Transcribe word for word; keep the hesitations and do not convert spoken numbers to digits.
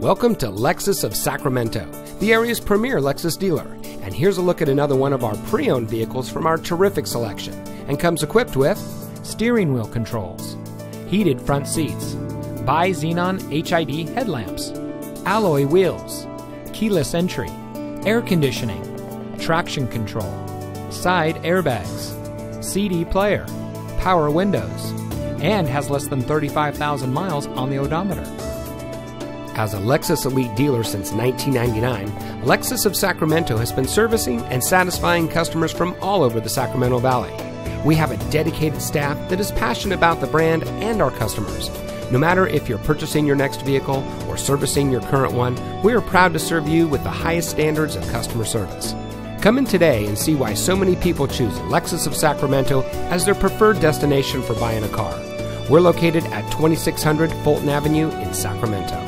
Welcome to Lexus of Sacramento, the area's premier Lexus dealer. And here's a look at another one of our pre-owned vehicles from our terrific selection, and comes equipped with steering wheel controls, heated front seats, bi-xenon H I D headlamps, alloy wheels, keyless entry, air conditioning, traction control, side airbags, C D player, power windows, and has less than thirty-five thousand miles on the odometer. As a Lexus Elite dealer since nineteen ninety-nine, Lexus of Sacramento has been servicing and satisfying customers from all over the Sacramento Valley. We have a dedicated staff that is passionate about the brand and our customers. No matter if you're purchasing your next vehicle or servicing your current one, we are proud to serve you with the highest standards of customer service. Come in today and see why so many people choose Lexus of Sacramento as their preferred destination for buying a car. We're located at twenty-six hundred Fulton Avenue in Sacramento.